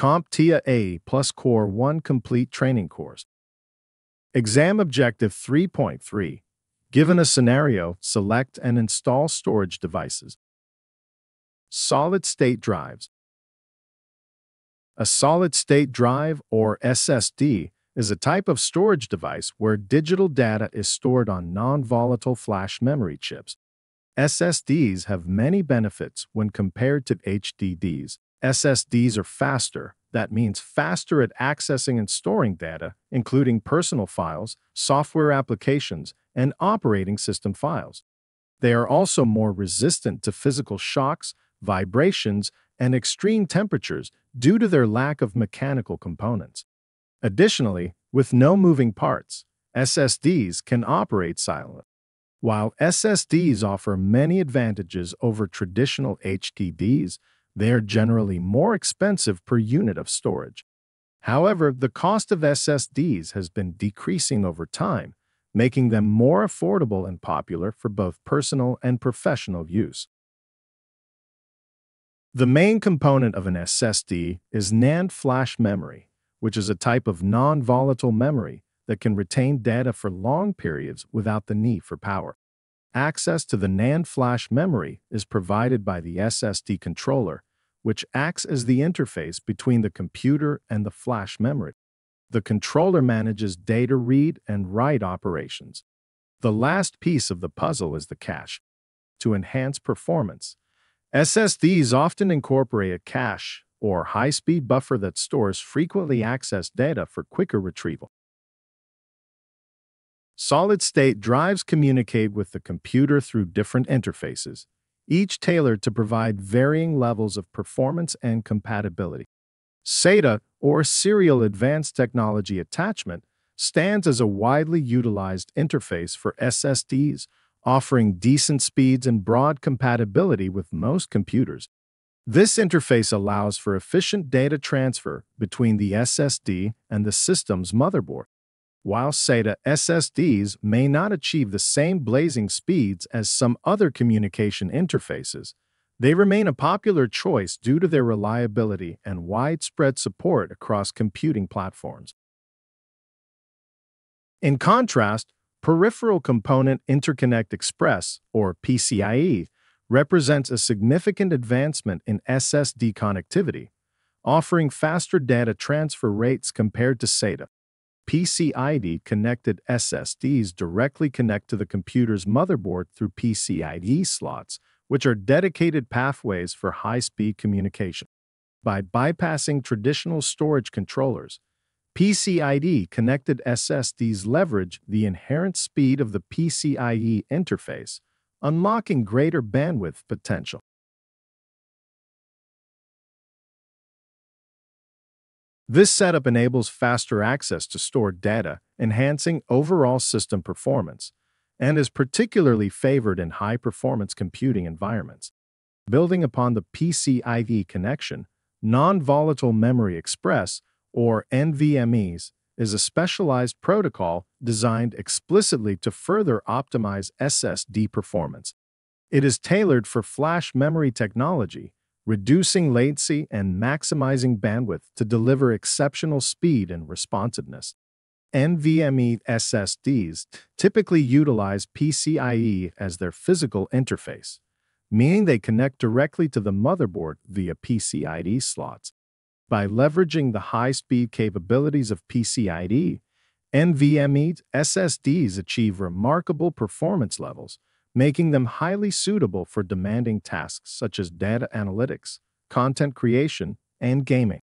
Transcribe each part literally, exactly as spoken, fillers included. CompTIA A plus Core one Complete Training Course. Exam Objective three point three. Given a scenario, select and install storage devices. Solid-state drives. A solid-state drive, or S S D, is a type of storage device where digital data is stored on non-volatile flash memory chips. S S Ds have many benefits when compared to H D Ds. S S Ds are faster. That means faster at accessing and storing data, including personal files, software applications, and operating system files. They are also more resistant to physical shocks, vibrations, and extreme temperatures due to their lack of mechanical components. Additionally, with no moving parts, S S Ds can operate silently. While S S Ds offer many advantages over traditional H D Ds, they are generally more expensive per unit of storage. However, the cost of S S Ds has been decreasing over time, making them more affordable and popular for both personal and professional use. The main component of an S S D is NAND flash memory, which is a type of non-volatile memory that can retain data for long periods without the need for power. Access to the NAND flash memory is provided by the S S D controller, which acts as the interface between the computer and the flash memory. The controller manages data read and write operations. The last piece of the puzzle is the cache. To enhance performance, S S Ds often incorporate a cache or high-speed buffer that stores frequently accessed data for quicker retrieval. Solid-state drives communicate with the computer through different interfaces, each tailored to provide varying levels of performance and compatibility. SATA, or Serial Advanced Technology Attachment, stands as a widely utilized interface for S S Ds, offering decent speeds and broad compatibility with most computers. This interface allows for efficient data transfer between the S S D and the system's motherboard. While SATA S S Ds may not achieve the same blazing speeds as some other communication interfaces, they remain a popular choice due to their reliability and widespread support across computing platforms. In contrast, Peripheral Component Interconnect Express, or P C I E, represents a significant advancement in S S D connectivity, offering faster data transfer rates compared to SATA. P C I E-connected S S Ds directly connect to the computer's motherboard through P C I E slots, which are dedicated pathways for high-speed communication. By bypassing traditional storage controllers, P C I E-connected S S Ds leverage the inherent speed of the P C I E interface, unlocking greater bandwidth potential. This setup enables faster access to stored data, enhancing overall system performance, and is particularly favored in high-performance computing environments. Building upon the P C I E connection, Non-Volatile Memory Express, or N V M Es, is a specialized protocol designed explicitly to further optimize S S D performance. It is tailored for flash memory technology, reducing latency and maximizing bandwidth to deliver exceptional speed and responsiveness. N V M e S S Ds typically utilize P C I E as their physical interface, meaning they connect directly to the motherboard via P C I E slots. By leveraging the high-speed capabilities of P C I E, N V M e S S Ds achieve remarkable performance levels, making them highly suitable for demanding tasks such as data analytics, content creation, and gaming.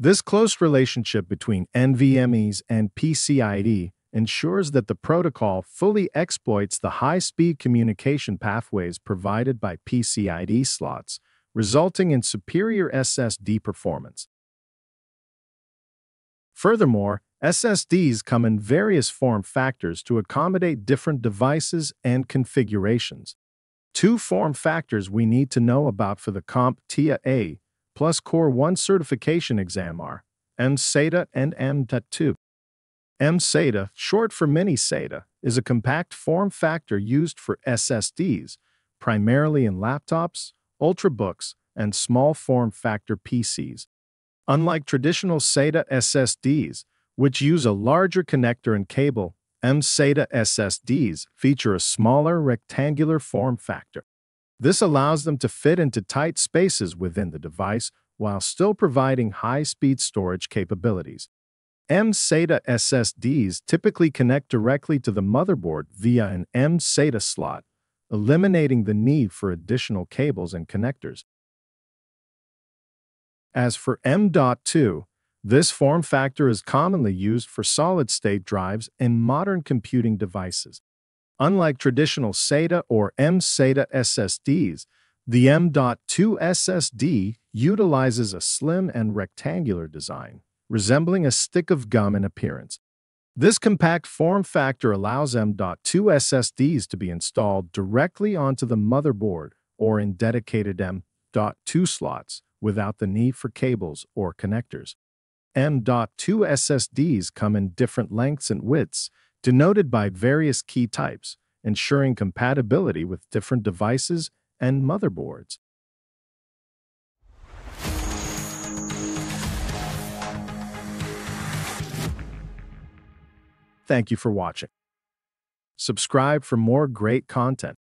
This close relationship between N V M es and P C I E ensures that the protocol fully exploits the high-speed communication pathways provided by P C I E slots, resulting in superior S S D performance. Furthermore, S S Ds come in various form factors to accommodate different devices and configurations. Two form factors we need to know about for the CompTIA A plus Core one certification exam are mSATA and M dot two. mSATA, short for mini SATA, is a compact form factor used for S S Ds, primarily in laptops, ultrabooks, and small form factor P Cs. Unlike traditional SATA S S Ds, which use a larger connector and cable, mSATA S S Ds feature a smaller rectangular form factor. This allows them to fit into tight spaces within the device while still providing high-speed storage capabilities. mSATA S S Ds typically connect directly to the motherboard via an mSATA slot, eliminating the need for additional cables and connectors. As for M dot two, this form factor is commonly used for solid-state drives in modern computing devices. Unlike traditional SATA or mSATA S S Ds, the M dot two S S D utilizes a slim and rectangular design, resembling a stick of gum in appearance. This compact form factor allows M dot two S S Ds to be installed directly onto the motherboard or in dedicated M dot two slots without the need for cables or connectors. M dot two S S Ds come in different lengths and widths, denoted by various key types, ensuring compatibility with different devices and motherboards. Thank you for watching. Subscribe for more great content.